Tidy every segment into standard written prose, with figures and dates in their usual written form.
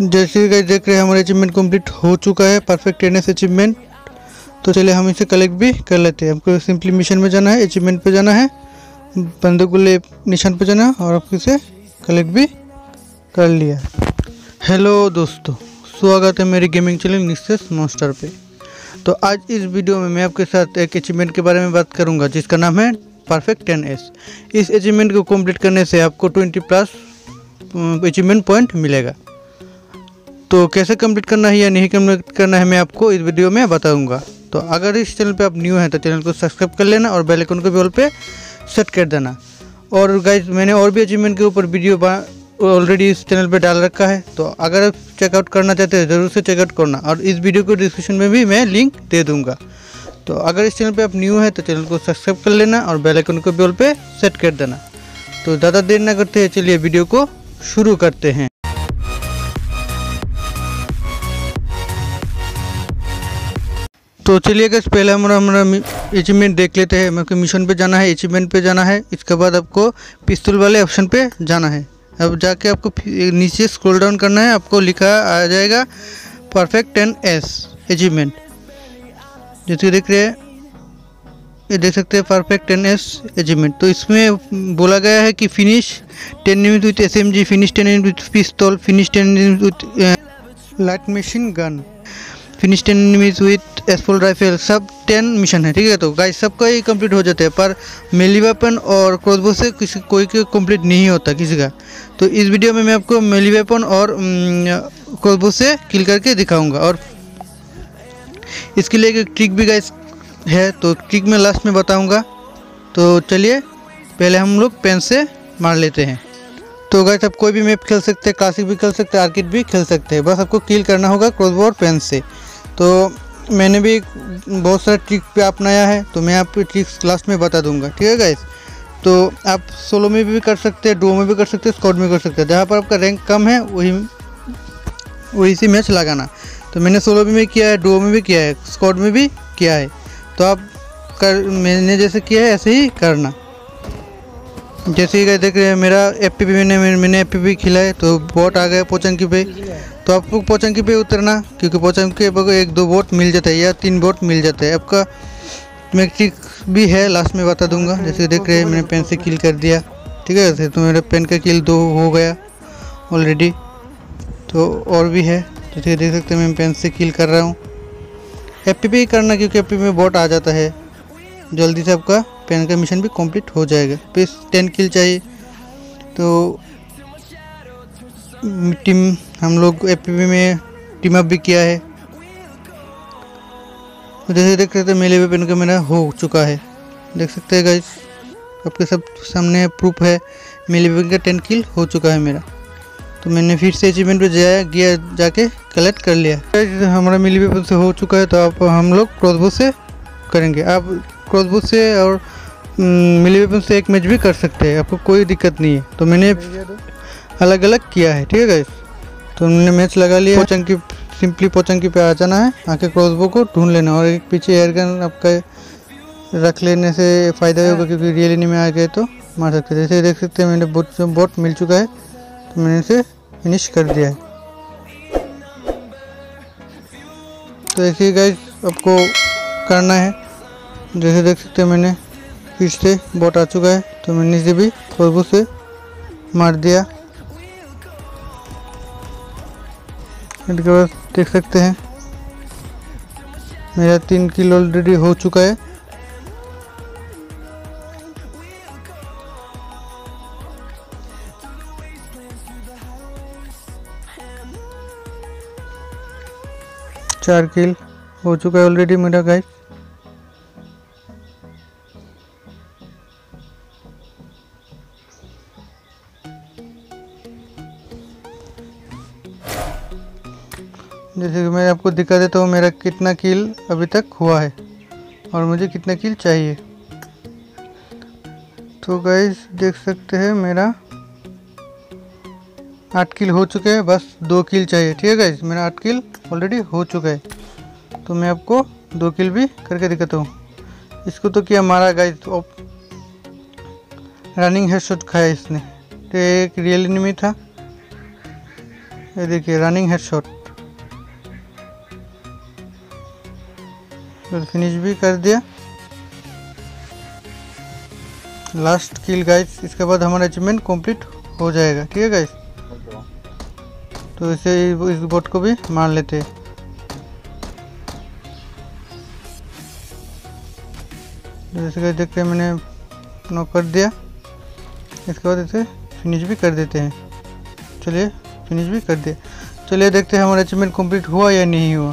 जैसे गाइस देख रहे हैं हमारा अचीवमेंट कंप्लीट हो चुका है, परफेक्ट एनएस अचीवमेंट। तो चलिए हम इसे कलेक्ट भी कर लेते हैं। आपको सिंपली मिशन में जाना है, अचीवमेंट पे जाना है, बंदूकले निशान पे जाना है और आप इसे कलेक्ट भी कर लिया। हेलो दोस्तों, स्वागत है मेरी गेमिंग चैनल नेक्सस मॉन्स्टर पे। तो आज इस वीडियो में मैं आपके साथ एक अचीवमेंट के बारे में बात करूँगा जिसका नाम है परफेक्ट 10S। इस अचीवमेंट को कंप्लीट करने से आपको 20+ अचीवमेंट पॉइंट मिलेगा। तो कैसे कंप्लीट करना है या नहीं कंप्लीट करना है मैं आपको इस वीडियो में बताऊंगा। तो अगर इस चैनल पे आप न्यू हैं तो चैनल को सब्सक्राइब कर लेना और बेल आइकन को भी ऑल पे सेट कर देना। और गाइज मैंने और भी अचीवमेंट के ऊपर वीडियो ऑलरेडी इस चैनल पे डाल रखा है, तो अगर आप चेकआउट करना चाहते हैं ज़रूर से चेकआउट करना। और इस वीडियो को डिस्क्रिप्शन में भी मैं लिंक दे दूँगा। तो अगर इस चैनल पे आप न्यू हैं तो चैनल को सब्सक्राइब कर लेना और बेल आइकन को भी ऑल पे सेट कर देना। तो ज़्यादा देर ना करते हैं, चलिए वीडियो को शुरू करते हैं। तो चलिए गाइस पहले हमारा अचीवमेंट देख लेते हैं। मेरे को मिशन पे जाना है, अचीवमेंट पे जाना है, इसके बाद आपको पिस्तौल वाले ऑप्शन पे जाना है। अब जाके आपको नीचे स्क्रॉल डाउन करना है, आपको लिखा आ जाएगा परफेक्ट 10S अचीवमेंट। जैसे देख रहे हैं, ये देख सकते हैं परफेक्ट 10S अचीवमेंट। तो इसमें बोला गया है कि finish 10 minute with SMG, finish 10 minute with पिस्तौल, finish 10 minute with light machine gun, finish 10 minute with एसफोल राइफल। सब 10 मिशन है, ठीक है। तो गाइस सबका ही कंप्लीट हो जाता है, पर मेली वेपन और क्रॉसबो से किसी कोई के कंप्लीट नहीं होता किसी का। तो इस वीडियो में मैं आपको मेली वेपन और क्रॉसबो से किल करके दिखाऊंगा। और इसके लिए एक ट्रिक भी गाइस है, तो ट्रिक मैं लास्ट में बताऊंगा। तो चलिए पहले हम लोग पेन से मार लेते हैं। तो गाइस आप कोई भी मैप खेल सकते हैं, क्लासिक भी खेल सकते हैं, आर्किड भी खेल सकते हैं, बस आपको किल करना होगा क्रॉसबो और पेन से। तो मैंने भी बहुत सारा ट्रिक पे अपनाया है, तो मैं आपको ट्रिक्स लास्ट में बता दूंगा, ठीक है गाइस। तो आप सोलो में भी कर सकते हैं, डुओ में भी कर सकते हैं, स्क्वाड में कर सकते हैं। जहाँ पर आपका रैंक कम है वही से मैच लगाना। तो मैंने सोलो में किया है, डुओ में भी किया है, स्क्वाड में भी किया है। तो आप मैंने जैसे किया है ऐसे ही करना। जैसे ही गाइस देख रहे हैं मेरा एफपीवी मैंने एफपीवी खिलाए तो बॉट आ गया पोचंकी पे। तो आपको पोचंकी पे उतरना, क्योंकि पोचंकी पे 1-2 बॉट मिल जाता है या 3 बॉट मिल जाता है। आपका मैट्रिक भी है, लास्ट में बता दूंगा। जैसे देख रहे हैं मैंने पेन से किल कर दिया, ठीक है। तो मेरा पेन का किल 2 हो गया ऑलरेडी। तो और भी है, जैसे देख सकते हैं मैं पेन से किल कर रहा हूँ। एफपीवी करना, क्योंकि एफपीवी में बॉट आ जाता है जल्दी से। आपका पेन का मिशन भी कंप्लीट हो जाएगा। फिर 10 किल चाहिए, तो टीम हम लोग एपीवी में टीम अप भी किया है। जैसे देख रहे थे मेले पे पेन का मेरा हो चुका है, देख सकते हैं गाइस आपके सब सामने प्रूफ है। मेले पेन का 10 किल हो चुका है मेरा। तो मैंने फिर से अचीवमेंट पे जाके कलेक्ट कर लिया। गाइस हमारा मेले पेन से हो चुका है, तो आप हम लोग क्रॉसबो से करेंगे। आप क्रॉसबो से और मिली वेपन से एक मैच भी कर सकते हैं, आपको कोई दिक्कत नहीं है। तो मैंने अलग अलग किया है, ठीक है गाइस। तो मैंने मैच लगा लिया। पोचंकी सिंपली पोचंकी पे आ जाना है, आके क्रॉसबो को ढूंढ लेना। और एक पीछे एयरगन आपका रख लेने से फ़ायदा होगा, क्योंकि रियल एनिमी में आ गए तो मार सकते। जैसे देख सकते हैं मैंने बोट मिल चुका है, तो मैंने इसे फिनिश कर दिया है। तो ऐसे ही गाइस आपको करना है। जैसे देख सकते हैं मैंने फिर से बॉट आ चुका है, तो मैंने इसे भी क्रॉसबो से मार दिया। इसके बाद देख सकते हैं मेरा 3 किल ऑलरेडी हो चुका है। चार किल हो चुका है ऑलरेडी मेरा गाइस। जैसे कि मैं आपको दिखा देता हूँ मेरा कितना किल अभी तक हुआ है और मुझे कितना किल चाहिए। तो गाइस देख सकते हैं मेरा 8 किल हो चुके हैं, बस 2 किल चाहिए, ठीक है गाइस। मेरा 8 किल ऑलरेडी हो चुका है, तो मैं आपको 2 किल भी करके दिखाता हूँ। इसको तो क्या मारा गाइस, तो रनिंग हेडशॉट खाया इसने। तो एक रियल एनिमी था, ये देखिए रनिंग हेडशॉट, फिर फिनिश भी कर दिया। लास्ट किल गाइस, इसके बाद हमारा अचीवमेंट कंप्लीट हो जाएगा। ठीक है गाइस, तो इसे इस बोट को भी मार लेते हैं। जैसे गाइस देखते हैं मैंने नॉक कर दिया, इसके बाद इसे फिनिश भी कर देते हैं। चलिए फिनिश भी कर दिया। चलिए देखते हैं हमारा अचीवमेंट कंप्लीट हुआ या नहीं हुआ।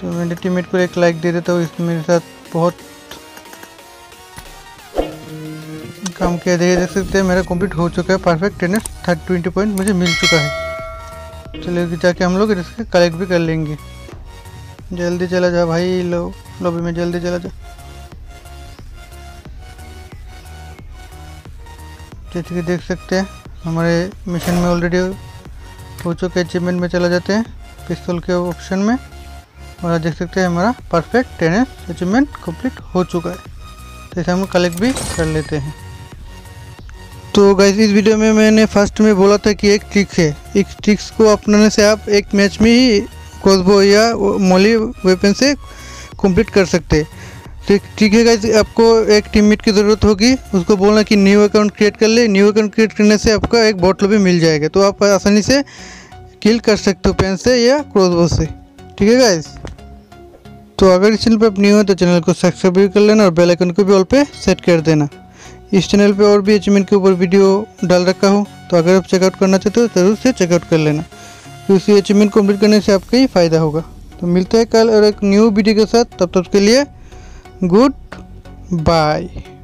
तो मेरे टीममेट को एक लाइक दे देता हूँ, इसने मेरे साथ बहुत काम किया। देखिए देख सकते हैं मेरा कंप्लीट हो चुका है, परफेक्ट 10/20 पॉइंट मुझे मिल चुका है। चलिए जाके हम लोग इसके कलेक्ट भी कर लेंगे। जल्दी चला जा भाई, लो लॉबी में जल्दी चला जा। जैसे कि देख सकते हैं हमारे मिशन में ऑलरेडी हो चुके अचीवमेंट में चला जाते हैं, पिस्तौल के ऑप्शन में, और देख सकते हैं हमारा परफेक्ट 10 अचीवमेंट कंप्लीट हो चुका है। तो इसे हम कलेक्ट भी कर लेते हैं। तो गाइस इस वीडियो में मैंने फर्स्ट में बोला था कि एक ट्रिक है, एक ट्रिक्स को अपनाने से आप एक मैच में ही क्रॉसबो या मॉली वेपन से कंप्लीट कर सकते हैं। ठीक है गाइस, आपको एक टीममेट की ज़रूरत होगी, उसको बोलना कि न्यू अकाउंट क्रिएट कर ले। न्यू अकाउंट क्रिएट करने से आपका एक बॉटल भी मिल जाएगा, तो आप आसानी से किल कर सकते हो पेन से या क्रॉसबो से। ठीक है गाइस, तो अगर इस चैनल पर आप न्यू हो तो चैनल को सब्सक्राइब कर लेना और बेल आइकन को भी ऑल पे सेट कर देना। इस चैनल पे और भी अचीवमेंट के ऊपर वीडियो डाल रखा हो, तो अगर आप चेकआउट करना चाहते हो जरूर से चेकआउट कर लेना, क्योंकि तो अचीवमेंट कंप्लीट करने से आपका ही फायदा होगा। तो मिलते हैं कल और एक न्यू वीडियो के साथ, तब तक के लिए गुड बाय।